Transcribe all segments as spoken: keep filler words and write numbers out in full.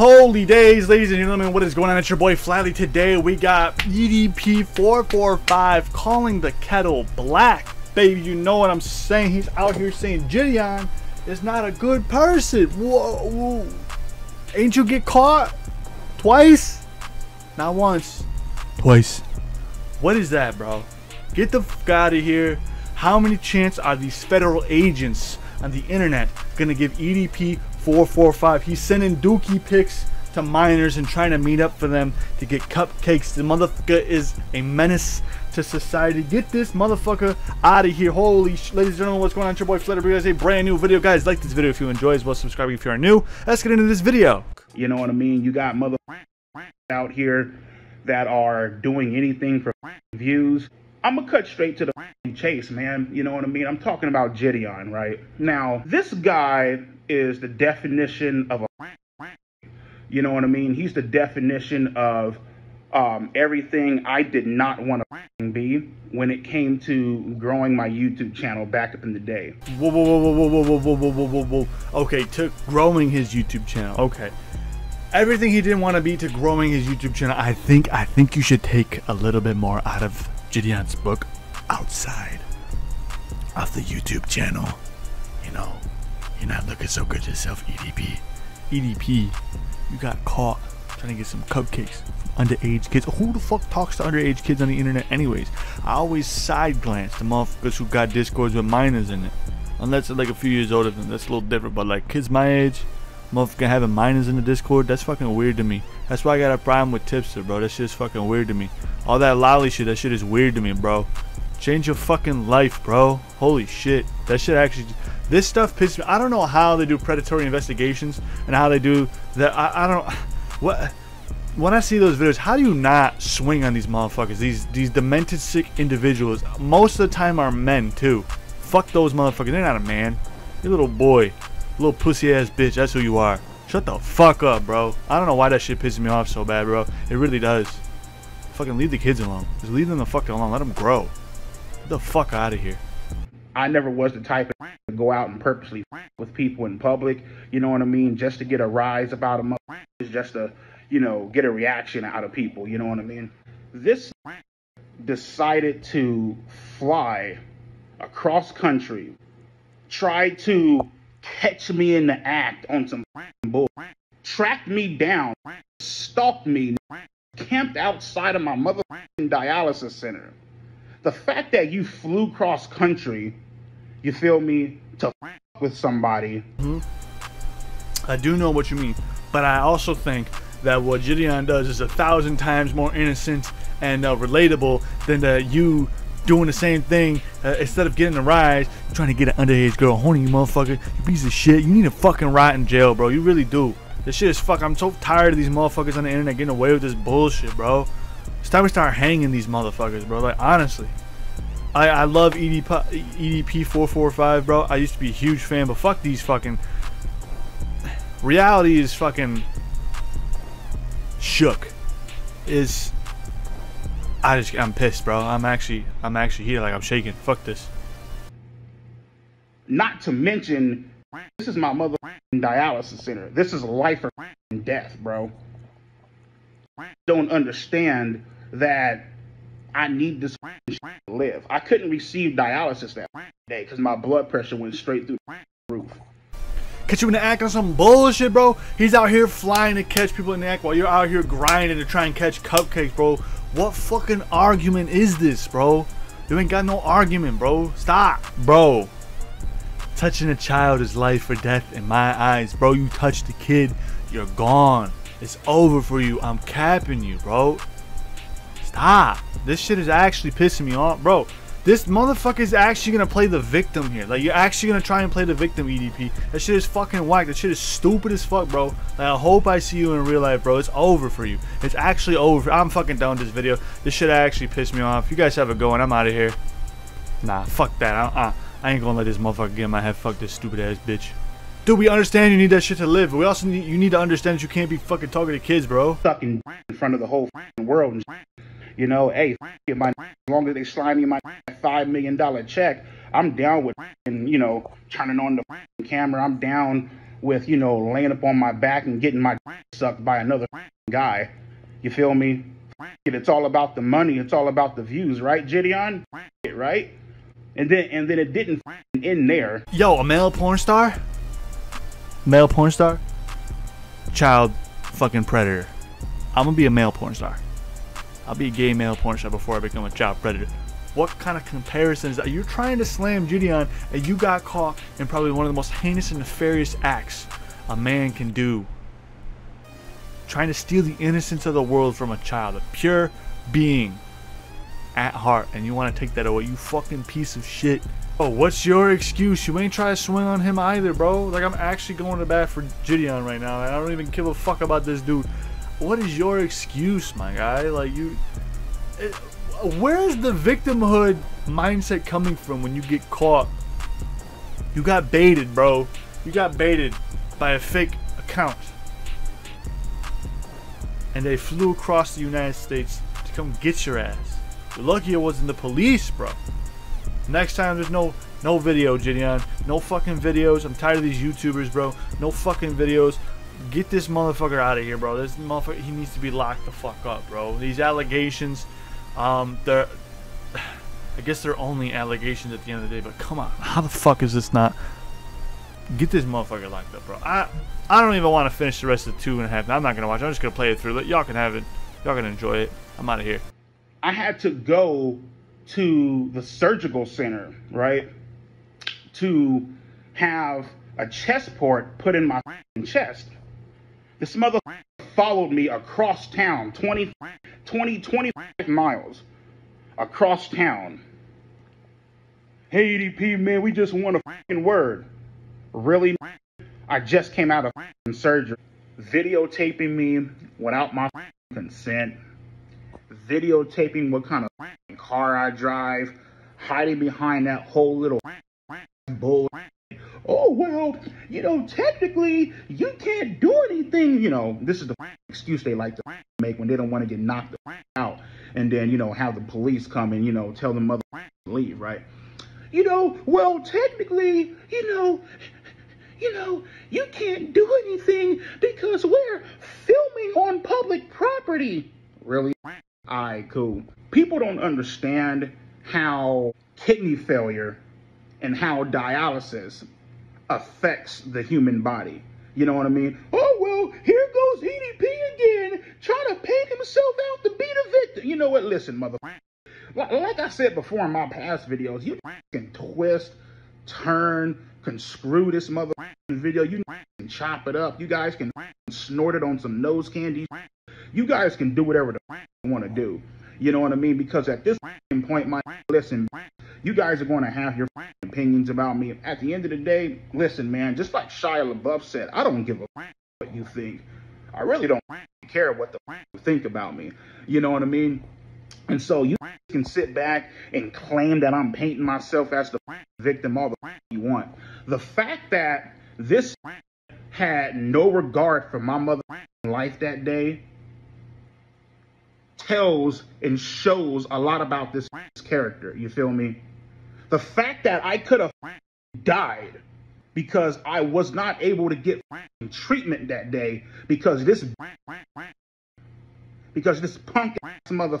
Holy days, ladies and gentlemen, what is going on? It's your boy Flatley. Today we got E D P four forty-five calling the kettle black, baby. You know what I'm saying? He's out here saying JiDion is not a good person. Whoa, whoa. Ain't you get caught twice? Not once, twice. What is that, bro? Get the f out of here. How many chance are these federal agents on the internet gonna give E D P four forty-five? He's sending dookie pics to minors and trying to meet up for them to get cupcakes. The motherfucker is a menace to society. Get this motherfucker out of here. Holy sh, ladies and gentlemen, what's going on? It's your boy Flatley. Guys, a brand new video. Guys, like this video if you enjoy, as well subscribe if you are new. Let's get into this video. You know what I mean? You got mother out here that are doing anything for views. I'm gonna cut straight to the chase, man. You know what I mean? I'm talking about JiDion right now. This guy is the definition of a, you know what I mean? He's the definition of um, everything I did not want to be when it came to growing my YouTube channel back up in the day. Whoa, whoa, whoa, whoa, whoa, whoa, whoa, whoa, whoa, whoa. Okay, to growing his YouTube channel. Okay. Everything he didn't want to be to growing his YouTube channel. I think, I think you should take a little bit more out of JiDion's book outside of the YouTube channel. You know, you're not looking so good yourself, E D P. E D P, you got caught trying to get some cupcakes from underage kids. Who the fuck talks to underage kids on the internet anyways? I always side glance the motherfuckers who got discords with minors in it. Unless they're like a few years older than that's a little different, but like kids my age, motherfucker having minors in the Discord, that's fucking weird to me. That's why I got a problem with Tipster, bro. That shit's fucking weird to me. All that lolly shit, that shit is weird to me, bro. Change your fucking life, bro. Holy shit. That shit actually, this stuff pisses me. I don't know how they do predatory investigations and how they do that. I, I don't, what, when I see those videos, how do you not swing on these motherfuckers? These, these demented, sick individuals, most of the time are men too. Fuck those motherfuckers. They're not a man. You're a little boy. Little pussy ass bitch, that's who you are. Shut the fuck up, bro. I don't know why that shit pisses me off so bad, bro. It really does. Fucking leave the kids alone. Just leave them the fuck alone. Let them grow. Get the fuck out of here. I never was the type of to go out and purposely with people in public, you know what I mean, just to get a rise about them, just to, you know, get a reaction out of people, you know what I mean. This decided to fly across country, try to catch me in the act on some bull, tracked me down, stalked me, camped outside of my mother dialysis center. The fact that you flew cross country, you feel me, to with somebody. Mm-hmm. I do know what you mean, but I also think that what JiDion does is a thousand times more innocent and uh, relatable than the you doing the same thing. Uh, instead of getting a rise, you're trying to get an underage girl horny, you motherfucker. You piece of shit. You need to fucking rot in jail, bro. You really do. This shit is fuck. I'm so tired of these motherfuckers on the internet getting away with this bullshit, bro. It's time we start hanging these motherfuckers, bro. Like, honestly. I, I love E D P four forty-five, bro. I used to be a huge fan, but fuck these fucking... Reality is fucking... shook. Is... I just, I'm pissed, bro. I'm actually, I'm actually here. Like, I'm shaking. Fuck this. Not to mention, this is my mother dialysis center. This is life or death, bro. Don't understand that I need this to live. I couldn't receive dialysis that day because my blood pressure went straight through the roof. Catch you in the act on some bullshit, bro. He's out here flying to catch people in the act while you're out here grinding to try and catch cupcakes, bro. What fucking argument is this, bro? You ain't got no argument, bro. Stop, bro. Touching a child is life or death in my eyes, bro. You touch the kid, you're gone. It's over for you. I'm capping you, bro. Stop. This shit is actually pissing me off, bro. This motherfucker is actually gonna play the victim here. Like, you're actually gonna try and play the victim, E D P. That shit is fucking whack. That shit is stupid as fuck, bro. Like, I hope I see you in real life, bro. It's over for you. It's actually over. I'm fucking done with this video. This shit actually pissed me off. You guys have a go and I'm out of here. Nah, fuck that. I, I, I ain't gonna let this motherfucker get in my head. Fuck this stupid ass bitch. Dude, we understand you need that shit to live, but we also need, you need to understand that you can't be fucking talking to kids, bro. Fucking in front of the whole world and shit. You know, hey, my, as long as they slide me my five million dollar check, I'm down with, and you know, turning on the camera. I'm down with, you know, laying up on my back and getting my sucked by another guy. You feel me? It's all about the money. It's all about the views, right, JiDion? Right? And then and then it didn't end there. Yo, a male porn star? Male porn star? Child fucking predator. I'm gonna be a male porn star. I'll be a gay male porn star before I become a child predator. What kind of comparisons are you trying to slam JiDion, and you got caught in probably one of the most heinous and nefarious acts a man can do? Trying to steal the innocence of the world from a child, a pure being at heart, and you want to take that away, you fucking piece of shit. Oh, what's your excuse? You ain't trying to swing on him either, bro. Like, I'm actually going to bat for JiDion right now. I don't even give a fuck about this dude. What is your excuse, my guy? Like, you... It, where's the victimhood mindset coming from when you get caught? You got baited, bro. You got baited by a fake account, and they flew across the United States to come get your ass. You're lucky it wasn't the police, bro. Next time, there's no no video, JiDion. No fucking videos. I'm tired of these YouTubers, bro. No fucking videos. Get this motherfucker out of here, bro. This motherfucker, he needs to be locked the fuck up, bro. These allegations, um, they're, I guess they're only allegations at the end of the day, but come on, how the fuck is this not? Get this motherfucker locked up, bro. I I don't even want to finish the rest of the two and a half. I'm not gonna watch it. I'm just gonna play it through. Y'all can have it. Y'all can enjoy it. I'm out of here. I had to go to the surgical center, right, to have a chest port put in my chest. This mother followed me across town, twenty, twenty, twenty-five miles across town. Hey, E D P, man, we just want a fucking word. Really? I just came out of surgery. Videotaping me without my consent. Videotaping what kind of car I drive. Hiding behind that whole little bull. Oh, well, you know, technically, you can't do anything. You know, this is the excuse they like to make when they don't want to get knocked out. And then, you know, have the police come and, you know, tell the mother to leave, right? You know, well, technically, you know, you know, you can't do anything because we're filming on public property. Really? Alright, cool. People don't understand how kidney failure and how dialysis affects the human body. You know what I mean? Oh, well, here goes E D P again, trying to paint himself out to be the victim. You know what? Listen, mother... Like I said before in my past videos, you can twist, turn, can screw this mother video. You can chop it up. You guys can snort it on some nose candy. You guys can do whatever the you want to do. You know what I mean? Because at this point, my listen, you guys are going to have your opinions about me. At the end of the day, listen, man, just like Shia LaBeouf said, I don't give a what you think. I really don't care what the you think about me. You know what I mean? And so you can sit back and claim that I'm painting myself as the victim all the you want. The fact that this had no regard for my mother's life that day tells and shows a lot about this character. You feel me? The fact that I could have died because I was not able to get treatment that day because this because this punk ass mother.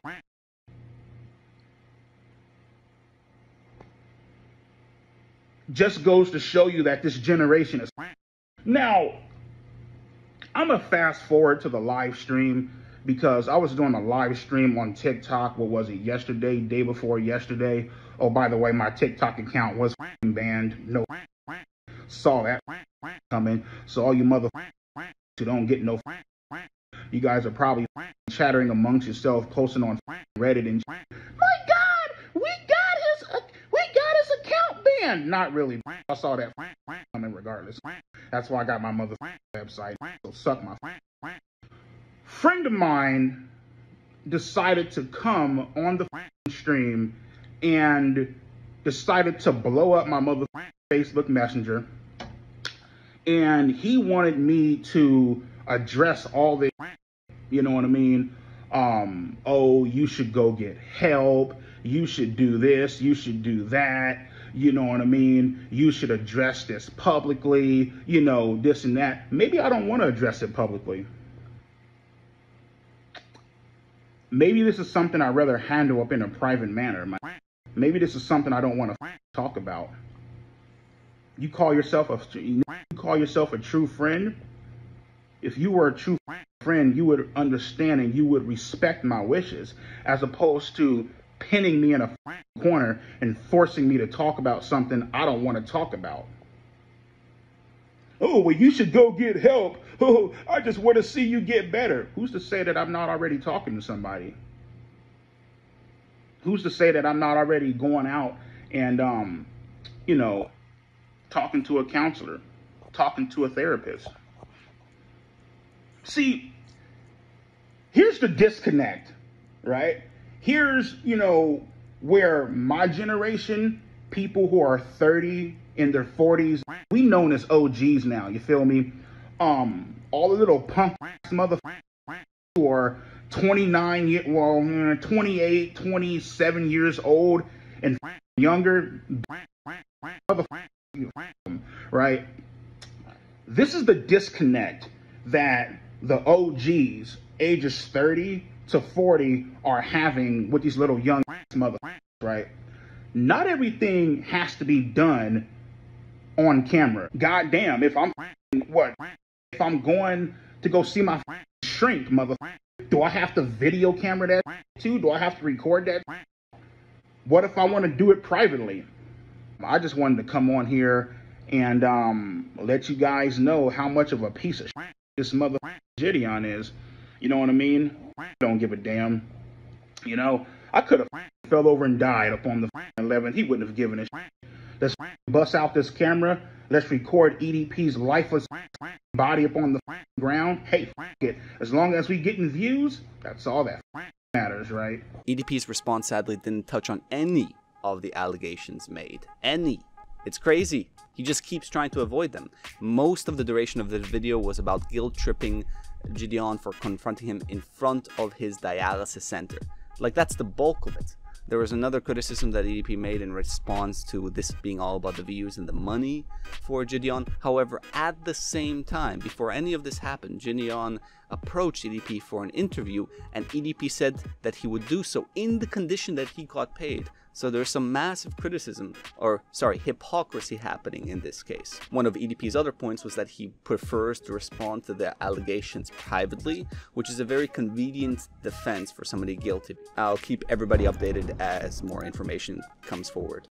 Just goes to show you that this generation is. Now, I'm gonna fast forward to the live stream because I was doing a live stream on TikTok. What was it? Yesterday, day before yesterday. Oh, by the way, my TikTok account was banned. No, saw that coming. So all you mother who don't get no, you guys are probably chattering amongst yourself, posting on Reddit and. My God, we got his. We got his account banned. Not really. I saw that coming regardless. That's why I got my mother's website. So suck my friend of mine decided to come on the stream and decided to blow up my mother's Facebook Messenger. And he wanted me to address all the, you know what I mean? Um, oh, you should go get help. You should do this, you should do that, you know what I mean, you should address this publicly, you know, this and that. Maybe I don't want to address it publicly. Maybe this is something I'd rather handle up in a private manner. Maybe this is something I don't want to talk about. You call yourself a you call yourself a true friend. If you were a true friend, you would understand and you would respect my wishes, as opposed to pinning me in a corner and forcing me to talk about something I don't want to talk about. Oh, well, you should go get help. Oh, I just want to see you get better. Who's to say that I'm not already talking to somebody? Who's to say that I'm not already going out and, um, you know, talking to a counselor, talking to a therapist? See, here's the disconnect, right? Here's, you know, where my generation, people who are thirty in their forties, we known as O Gs now, you feel me? Um, all the little punk motherfuckers who are twenty-nine, well, twenty-eight, twenty-seven years old and younger, right? This is the disconnect that the O Gs, ages thirty to forty, are having with these little young motherfuckers, right? Not everything has to be done on camera. God damn, if I'm what? If I'm going to go see my shrink, motherfucker, do I have to video camera that too? Do I have to record that? What if I want to do it privately? I just wanted to come on here and um, let you guys know how much of a piece of this mother JiDion is. You know what I mean? Don't give a damn. You know, I could have fell over and died up on the eleventh. He wouldn't have given a shit. Let's bust out this camera. Let's record E D P's lifeless body up on the ground. Hey, it. As long as we getting views, that's all that matters, right? E D P's response sadly didn't touch on any of the allegations made. Any. It's crazy. He just keeps trying to avoid them. Most of the duration of the video was about guilt-tripping JiDion for confronting him in front of his dialysis center. Like, that's the bulk of it. There was another criticism that E D P made in response to this being all about the views and the money for JiDion. However, at the same time, before any of this happened, JiDion approached E D P for an interview, and E D P said that he would do so in the condition that he got paid. So there's some massive criticism, or sorry, hypocrisy happening in this case. One of E D P's other points was that he prefers to respond to the allegations privately, which is a very convenient defense for somebody guilty. I'll keep everybody updated as more information comes forward.